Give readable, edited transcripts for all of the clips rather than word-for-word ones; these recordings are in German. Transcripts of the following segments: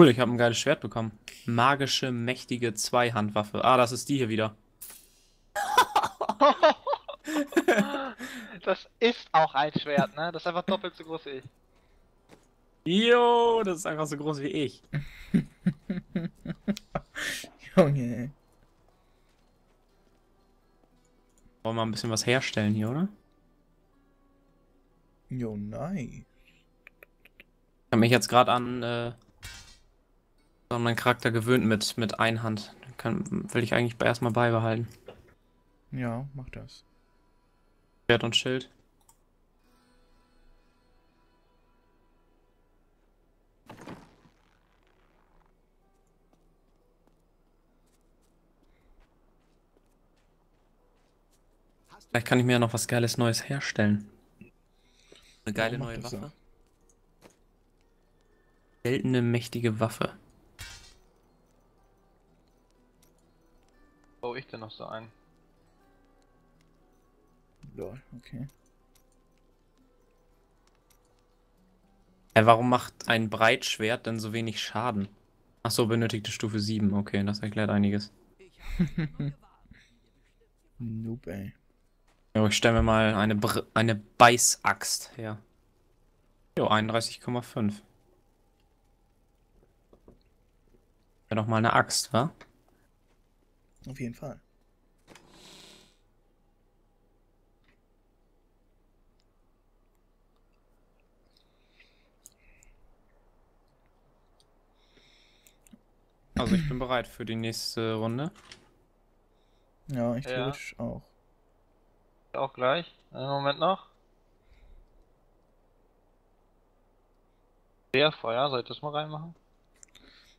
Cool, ich habe ein geiles Schwert bekommen. Magische, mächtige Zweihandwaffe. Ah, das ist die hier wieder. Das ist auch ein Schwert, ne? Das ist einfach doppelt so groß wie ich. Jo, das ist einfach so groß wie ich. Junge. Wollen wir mal ein bisschen was herstellen hier, oder? Jo, nice. Ich habe mich jetzt gerade an meinen Charakter gewöhnt mit Einhand. Will ich eigentlich erstmal beibehalten. Ja, mach das. Schwert und Schild. Vielleicht kann ich mir ja noch was Geiles Neues herstellen. Eine geile neue Waffe. Ja. Seltene, mächtige Waffe. Wo baue ich denn noch so ein? Lol, okay. Warum macht ein Breitschwert denn so wenig Schaden? Achso, benötigte Stufe 7. Okay, das erklärt einiges. Noob, ey. Jo, ich stelle mir mal eine Beißaxt her. Jo, 31,5. Wäre doch mal eine Axt, wa? Auf jeden Fall. Also ich bin bereit für die nächste Runde. Ja, ich theoretisch auch. Auch gleich. Einen Moment noch. Der Feuer, soll ich das mal reinmachen?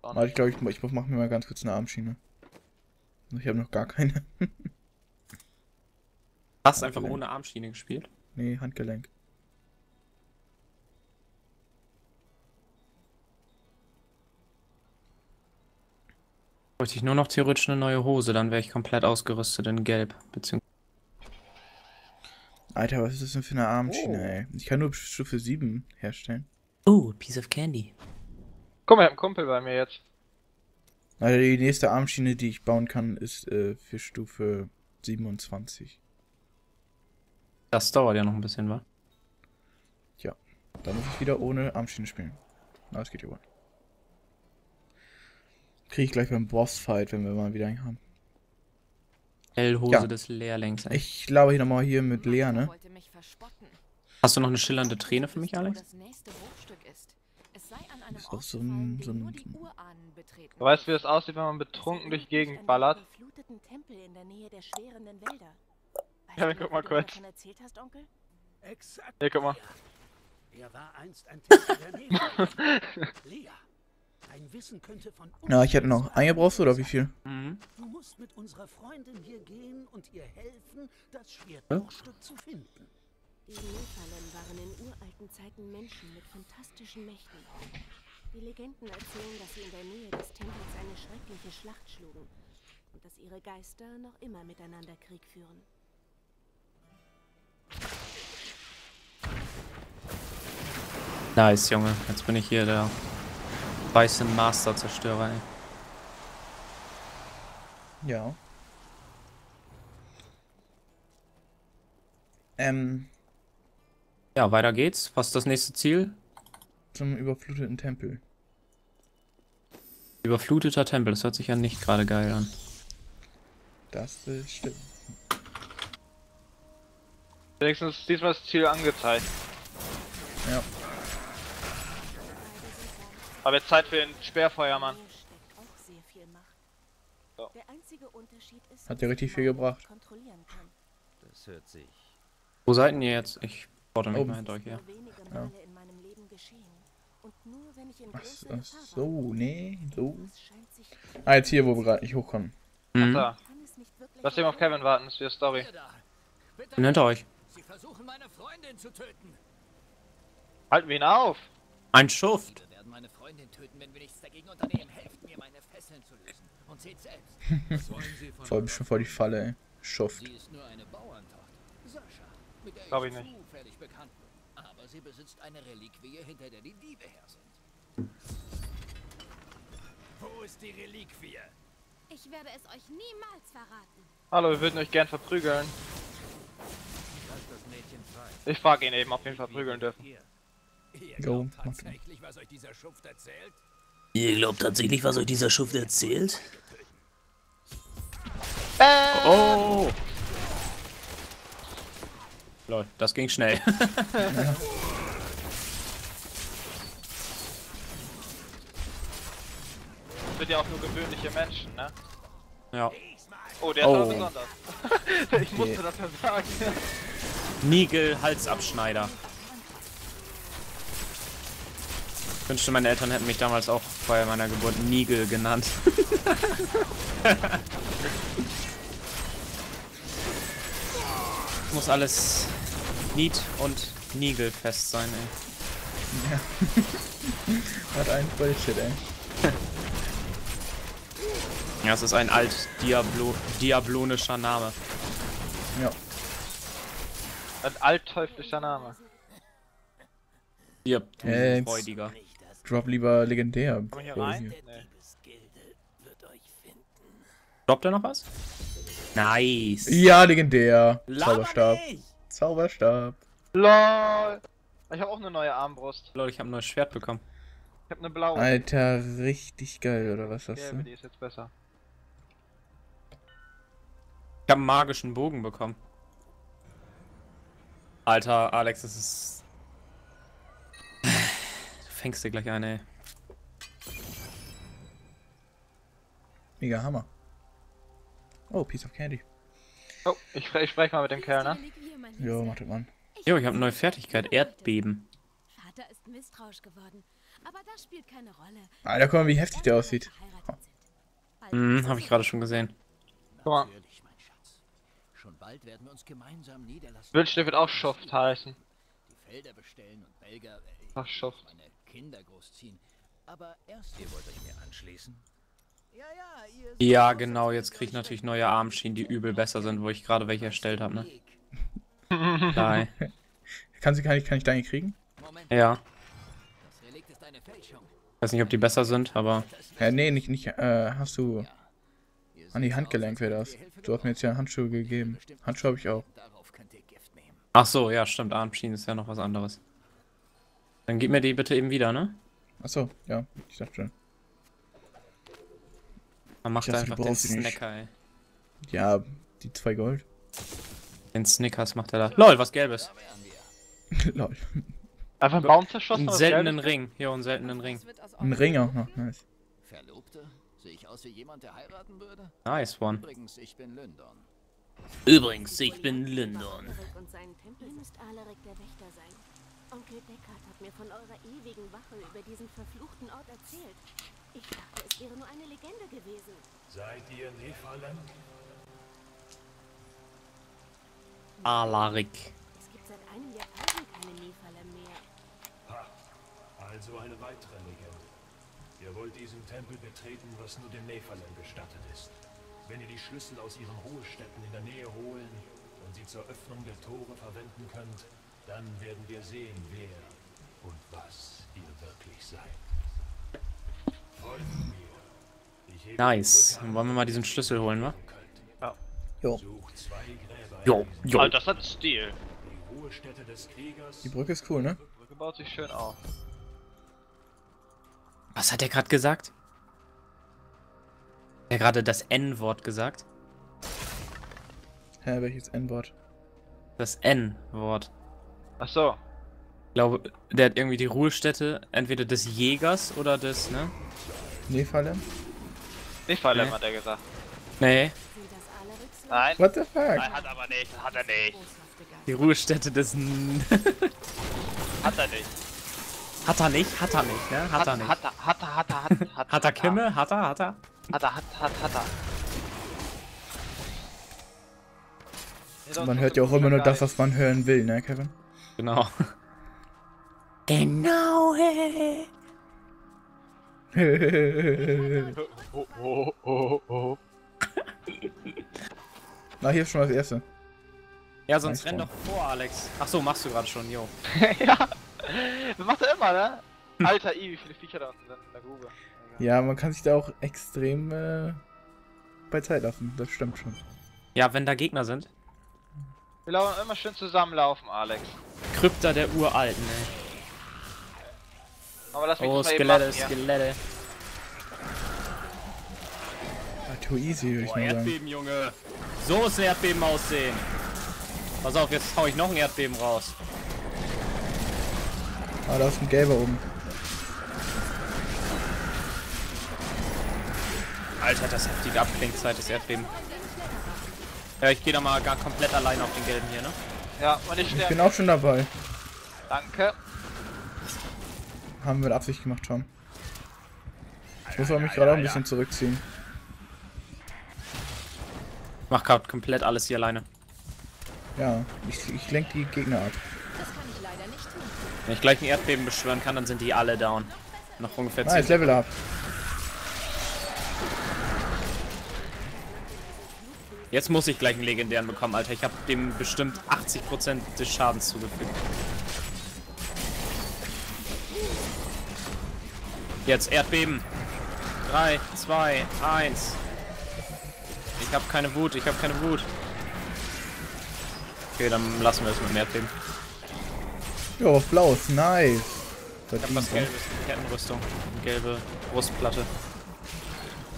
Warte, ich glaube, ich mache mir mal ganz kurz eine Armschiene. Ich habe noch gar keine. Hast du einfach ohne Armschiene gespielt? Nee, Handgelenk. Bräuchte ich nur noch theoretisch eine neue Hose, dann wäre ich komplett ausgerüstet in Gelb, beziehungsweise... Alter, was ist das denn für eine Armschiene, ey? Ich kann nur Stufe 7 herstellen. Oh, piece of candy. Guck mal, ich hab einen Kumpel bei mir jetzt. Alter, die nächste Armschiene, die ich bauen kann, ist für Stufe 27. Das dauert ja noch ein bisschen, wa? Ja, da muss ich wieder ohne Armschiene spielen. Na, das geht ja wohl. Kriege ich gleich beim Bossfight, wenn wir mal wieder einen haben. L-Hose des Lehrlings. Ey. Ich glaube hier nochmal hier mit Lea, ne? Hast du noch eine schillernde Träne für mich, Alex? Das ist auch so ein... Du weißt, wie es aussieht, wenn man betrunken durch die Gegend ballert? Ja, guck mal kurz. Hier, guck mal. Na, ich hätte noch einen gebraucht, oder wie viel? Mhm. Du musst mit unserer Freundin hier gehen und ihr helfen, das Schwertbruchstück zu finden. Die Nephalem waren in uralten Zeiten Menschen mit fantastischen Mächten. Die Legenden erzählen, dass sie in der Nähe des Tempels eine schreckliche Schlacht schlugen und dass ihre Geister noch immer miteinander Krieg führen. Nice, Junge. Jetzt bin ich hier der weiße Master-Zerstörer, ey. Ja. Ja, weiter geht's. Was ist das nächste Ziel? Zum überfluteten Tempel. Überfluteter Tempel, das hört sich ja nicht gerade geil an. Das stimmt. Wenigstens diesmal ist das Ziel angezeigt. Ja. Aber jetzt Zeit für den Sperrfeuermann. So. Hat ja richtig viel gebracht. Das hört sich. Wo seid ihr jetzt? Ich fordere mich mal hinter euch her. Ja. Ach so, nee, so. Ah, jetzt hier, wo wir gerade nicht hochkommen. Mhm. Ach da. Lass eben auf Kevin warten, das ist die Story. Ich bin hinter euch. Halten wir ihn auf! Ein Schuft! Meine Freundin töten, wenn wir nichts dagegen unternehmen. Helft mir, meine Fesseln zu lösen. Und seht selbst. Was wollen Sie von mir? Schon vor die Falle, ey. Schuft. Sie ist nur eine Bauerntochter. Sascha, mit der ich nicht zufällig bekannt bin. Aber sie besitzt eine Reliquie, hinter der die Diebe her sind. ist die Reliquie. Ich werde es euch niemals verraten. Hallo, wir würden euch gern verprügeln. Ich frage ihn eben, ob wir ihn verprügeln dürfen. Ihr glaubt tatsächlich, was euch dieser Schuft erzählt? Oh! Leute, das ging schnell. Ja. Das sind ja auch nur gewöhnliche Menschen, ne? Ja. Oh, der ist aber besonders. Ich musste das ja sagen. Nigel Halsabschneider. Ich wünschte, meine Eltern hätten mich damals auch bei meiner Geburt Nigel genannt. Muss alles nied- und nigelfest sein, ey. Ja. Hat ein Bullshit, ey. Ja, es ist ein alt-diablonischer Name. Ja. Ein alt-teuflischer Name. Ja, freudiger. Drop lieber legendär. Komm hier rein? Nee. Droppt er noch was? Nice. Ja, legendär. Zauberstab. Zauberstab. LOL. Ich habe auch eine neue Armbrust. Lol, ich habe ein neues Schwert bekommen. Ich habe eine blaue. Alter, richtig geil, oder was hast du? Die ist jetzt besser. Ich habe einen magischen Bogen bekommen. Alter, Alex, das ist... Du fängst dir gleich eine, ey. Mega Hammer. Oh, Piece of Candy. Oh, ich spreche mal mit dem Kerl, ne? Jo, mach das, Mann. Jo, ich habe eine neue Fertigkeit. Erdbeben. Vater ist misstrauisch geworden, aber das spielt keine Rolle. Alter, guck mal, wie heftig der aussieht. Hab ich gerade schon gesehen. Guck mal. Und bald werden wir uns gemeinsam niederlassen. Wünsch, der wird auch Schuft heißen. Die Felder bestellen und Belger, ach, Schuft. Meine Kinder großziehen. Aber erst, ihr wollt euch mir anschließen? Ja, genau, jetzt krieg ich natürlich neue Armschienen, die übel besser sind, wo ich gerade welche erstellt habe, ne? Nein. Kann ich deine kriegen? Ja. Das Relikt ist eine Fälschung. Ich weiß nicht, ob die besser sind, aber... Ja, nee, nicht, hast du... An die Handgelenk wäre das. Du hast mir jetzt ja Handschuhe gegeben. Handschuhe habe ich auch. Ach so, ja, stimmt. Armschienen ist ja noch was anderes. Dann gib mir die bitte eben wieder, ne? Ach so, ja. Ich dachte schon. Man macht einfach den Snicker, ey. Ja, die 2 Gold. Den Snickers macht er da. LOL, was Gelbes. LOL. Einfach ein Baum zerschossen? Einen seltenen Ring. Jo, einen seltenen Ring. Ein Ring auch noch, nice. Verlobte? Sehe ich aus wie jemand, der heiraten würde? Nice one. Übrigens, ich bin Lyndon. Und seinen Tempel müsst Alaric der Wächter sein. Onkel Deckard hat mir von eurer ewigen Wache über diesen verfluchten Ort erzählt. Ich dachte, es wäre nur eine Legende gewesen. Seid ihr Nephalem? Alaric. Es gibt seit einem Jahr keine Nephalem mehr. Ha, also eine weitere Legende. Ihr wollt diesen Tempel betreten, was nur dem Nephalem gestattet ist. Wenn ihr die Schlüssel aus ihren Ruhestätten in der Nähe holen und sie zur Öffnung der Tore verwenden könnt, dann werden wir sehen, wer und was ihr wirklich seid. Folgt mir. Nice. Dann wollen wir mal diesen Schlüssel holen, wa? Ja. Jo. Jo. Alter, das hat Stil. Die Ruhestätte des Kriegers. Die Brücke ist cool, ne? Die Brücke baut sich schön auf. Was hat der gerade gesagt? Hat er gerade das N-Wort gesagt? Hä, welches N-Wort? Das N-Wort. Ach so. Ich glaube, der hat irgendwie die Ruhestätte entweder des Jägers oder des, ne? Nephalem? Nephalem hat er gesagt. Nee. Nein. What the fuck? Nein, hat aber nicht. Hat er nicht. Die Ruhestätte des... Hat er nicht. Hat er nicht, ne? Hat er Kimme? Man hört ja auch immer nur das, was man hören will, ne, Kevin? Genau. Genau, Na, hier ist schon das erste. Ja, sonst renn doch vor, Alex. Ach so, machst du gerade schon, jo. Ja. Das macht er immer, ne? Alter, wie viele Viecher da unten sind in der Grube. Ja, man kann sich da auch extrem bei Zeit lassen, das stimmt schon. Ja, wenn da Gegner sind. Wir laufen immer schön zusammenlaufen, Alex. Krypta der Uralten, ey. Aber lass mich nicht Skelette. Ah, too easy, würde ich mal sagen. Erdbeben, Junge. So muss ein Erdbeben aussehen. Pass auf, jetzt hau ich noch ein Erdbeben raus. Ah, da ist ein Gelber oben. Alter, das hat die Abklingzeit, das Erdbeben. Ja, ich gehe da mal gar komplett allein auf den Gelben hier, ne? Ja, und ich sterbe. Ich bin auch schon dabei. Danke. Haben wir mit Absicht gemacht, Tom. Ich muss mich gerade auch ein bisschen zurückziehen. Ich mach grad komplett alles hier alleine. Ja, ich lenk die Gegner ab. Das kann ich leider nicht tun. Wenn ich gleich ein Erdbeben beschwören kann, dann sind die alle down. Noch ungefähr 10. Nice, Level up. Jetzt muss ich gleich einen legendären bekommen, Alter. Ich habe dem bestimmt 80% des Schadens zugefügt. Jetzt Erdbeben. 3, 2, 1. Ich habe keine Wut, ich habe keine Wut. Okay, dann lassen wir es mit dem Erdbeben. Jo, was Blaues, nice. Ich habe was Gelbes, eine Kettenrüstung. Eine gelbe Brustplatte.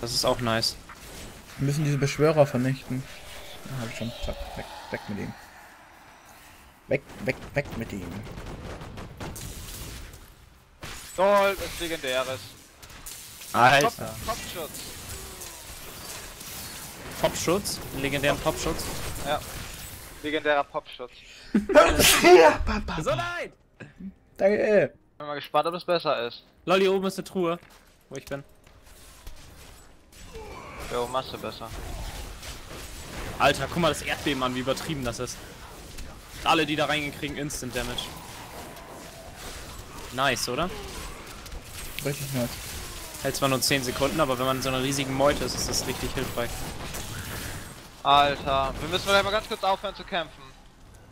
Das ist auch nice. Wir müssen diese Beschwörer vernichten. Ah, hab ich schon. Zack, weg mit ihm. Weg mit ihm. Gold ist legendäres. Alter. Popschutz. Popschutz? Legendären Popschutz? Ja. Legendärer Popschutz. So leid! Danke, ey. Bin mal gespannt, ob es besser ist. Lol, hier oben ist eine Truhe, wo ich bin. Jo, machst du besser. Alter, guck mal das Erdbeben an, wie übertrieben das ist. Alle, die da reingehen, kriegen Instant Damage. Nice, oder? Richtig nice. Hält zwar nur 10 Sekunden, aber wenn man in so einer riesigen Meute ist, ist das richtig hilfreich. Alter, wir müssen vielleicht mal ganz kurz aufhören zu kämpfen.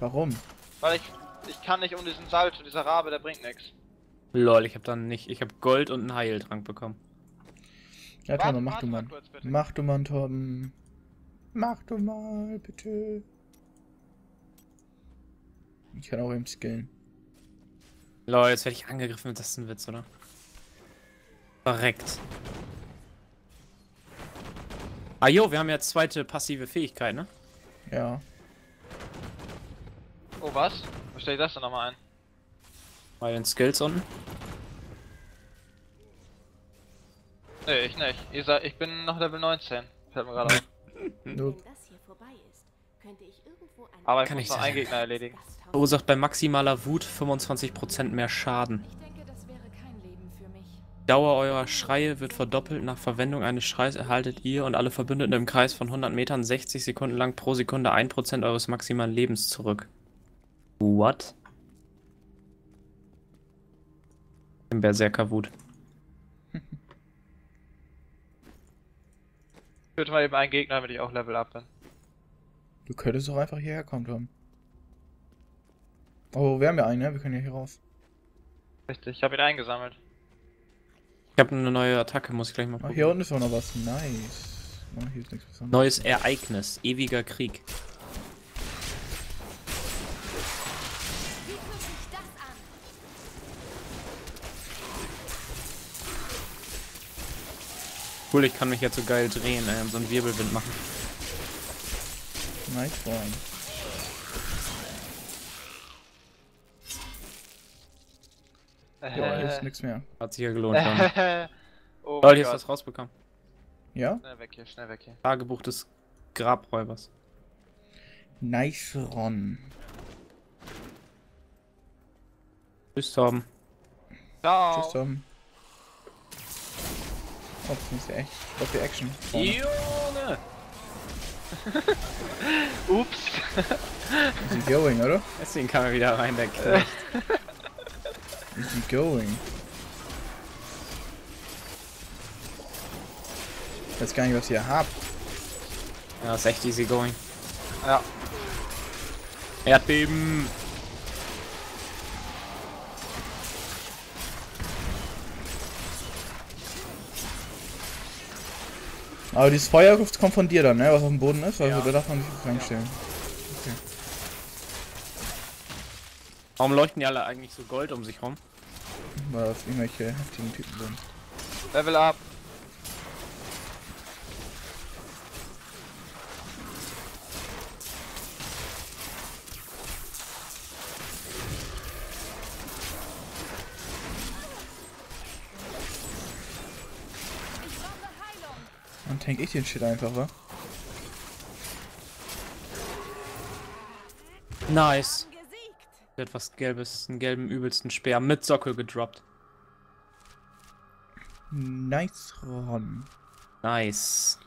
Warum? Weil ich kann nicht um diesen Salto, dieser Rabe, der bringt nichts. Lol, ich hab dann nicht, ich hab Gold und einen Heiltrank bekommen. Ja, Torben, mach du mal. Mach du mal, Torben. Mach du mal, bitte. Ich kann auch eben skillen. Leute, jetzt werde ich angegriffen. Das ist ein Witz, oder? Verreckt. Ah, jo, wir haben ja zweite passive Fähigkeit, ne? Ja. Oh, was? Wo stell ich das denn nochmal ein? Bei den Skills unten. Nee, ich nicht. Ich bin noch Level 19. Fällt mir gerade auf. Nope. Aber ich kann muss noch einen Gegner erledigen. Verursacht bei maximaler Wut 25% mehr Schaden. Ich denke, das wäre kein Leben für mich. Dauer eurer Schreie wird verdoppelt. Nach Verwendung eines Schreis erhaltet ihr und alle Verbündeten im Kreis von 100 Metern 60 Sekunden lang pro Sekunde 1% eures maximalen Lebens zurück. What? Im Berserker-Wut. Ich würde mal eben einen Gegner, damit ich auch Level up bin. Du könntest doch einfach hierher kommen, Tom. Oh, wir haben ja einen, ne? Wir können ja hier raus. Richtig, ich habe ihn eingesammelt. Ich habe eine neue Attacke, muss ich gleich mal gucken. Ach, hier unten ist auch noch was. Nice. Oh, hier ist nichts Besonderes. Neues Ereignis. Ewiger Krieg. Wie fühlt sich das an? Cool, ich kann mich jetzt so geil drehen, so einen Wirbelwind machen. Nice one. Ja, ist nix mehr. Hat sich ja gelohnt. Oh, hier ist das rausbekommen. Ja? Schnell weg hier, schnell weg hier. Tagebuch des Grabräubers. Nice Ron. Tschüss, Torben. Ciao. Tschüss, Torben. Oh, das ist ja echt die Action. Junge! Ups. Easy going, oder? Deswegen kam er wieder rein, der Knecht. Easy going. Ich weiß gar nicht, was ihr habt. Ja, ist echt easy going. Ja. Erdbeben! Aber dieses Feuer kommt von dir dann, ne? Was auf dem Boden ist, also ja, da darf man nicht reinstellen. Okay. Warum leuchten die alle eigentlich so gold um sich rum? Weil das irgendwelche heftigen Typen sind. Level up! Dann tank ich den Shit einfach, wa? Nice! Etwas Gelbes, einen gelben übelsten Speer mit Sockel gedroppt. Nice, Ron. Nice.